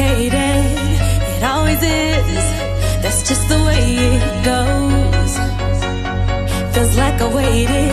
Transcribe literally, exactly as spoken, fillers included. complicated, it always is. That's just the way it goes. Feels like I waited.